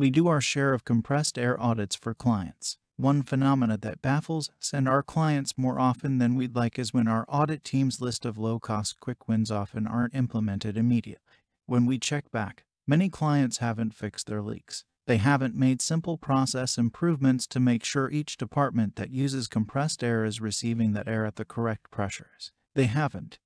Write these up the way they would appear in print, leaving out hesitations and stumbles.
We do our share of compressed air audits for clients. One phenomena that baffles us and our clients more often than we'd like is when our audit team's list of low-cost quick wins often aren't implemented immediately. When we check back, many clients haven't fixed their leaks. They haven't made simple process improvements to make sure each department that uses compressed air is receiving that air at the correct pressures. They haven't.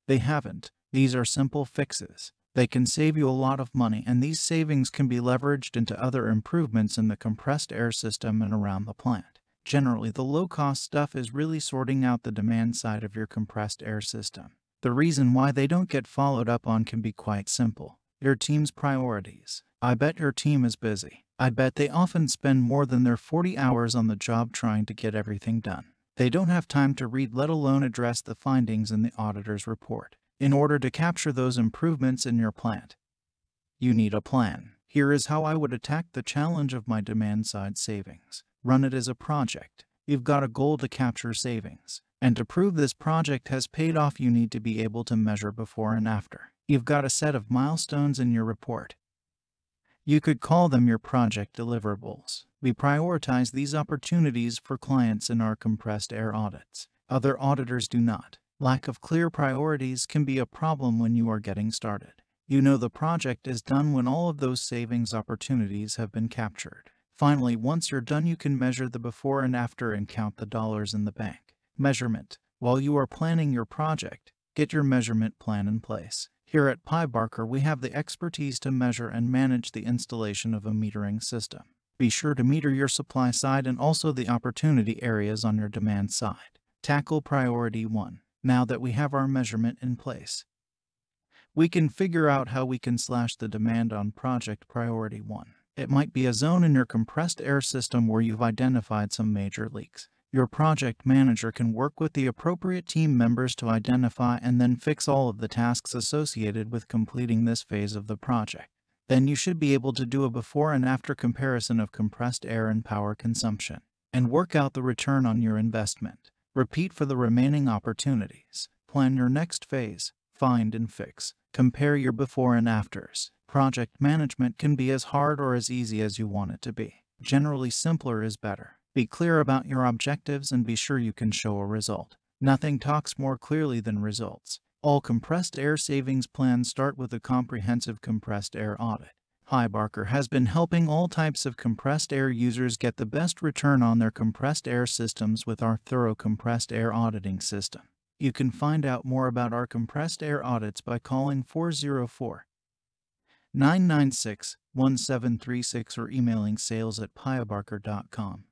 These are simple fixes. They can save you a lot of money, and these savings can be leveraged into other improvements in the compressed air system and around the plant. Generally, the low-cost stuff is really sorting out the demand side of your compressed air system. The reason why they don't get followed up on can be quite simple. Your team's priorities. I bet your team is busy. I bet they often spend more than their 40 hours on the job trying to get everything done. They don't have time to read, let alone address the findings in the auditor's report. In order to capture those improvements in your plant, you need a plan. Here is how I would attack the challenge of my demand-side savings. Run it as a project. You've got a goal to capture savings. And to prove this project has paid off, you need to be able to measure before and after. You've got a set of milestones in your report. You could call them your project deliverables. We prioritize these opportunities for clients in our compressed air audits. Other auditors do not. Lack of clear priorities can be a problem when you are getting started. You know the project is done when all of those savings opportunities have been captured. Finally, once you're done, you can measure the before and after and count the dollars in the bank. Measurement. While you are planning your project, get your measurement plan in place. Here at PyeBarker, we have the expertise to measure and manage the installation of a metering system. Be sure to meter your supply side and also the opportunity areas on your demand side. Tackle priority 1. Now that we have our measurement in place, we can figure out how we can slash the demand on project priority 1. It might be a zone in your compressed air system where you've identified some major leaks. Your project manager can work with the appropriate team members to identify and then fix all of the tasks associated with completing this phase of the project. Then you should be able to do a before and after comparison of compressed air and power consumption, and work out the return on your investment. Repeat for the remaining opportunities. Plan your next phase. Find and fix. Compare your before and afters. Project management can be as hard or as easy as you want it to be. Generally, simpler is better. Be clear about your objectives and be sure you can show a result. Nothing talks more clearly than results. All compressed air savings plans start with a comprehensive compressed air audit. PyeBarker has been helping all types of compressed air users get the best return on their compressed air systems with our thorough compressed air auditing system. You can find out more about our compressed air audits by calling 404-996-1736 or emailing sales@pyebarker.com.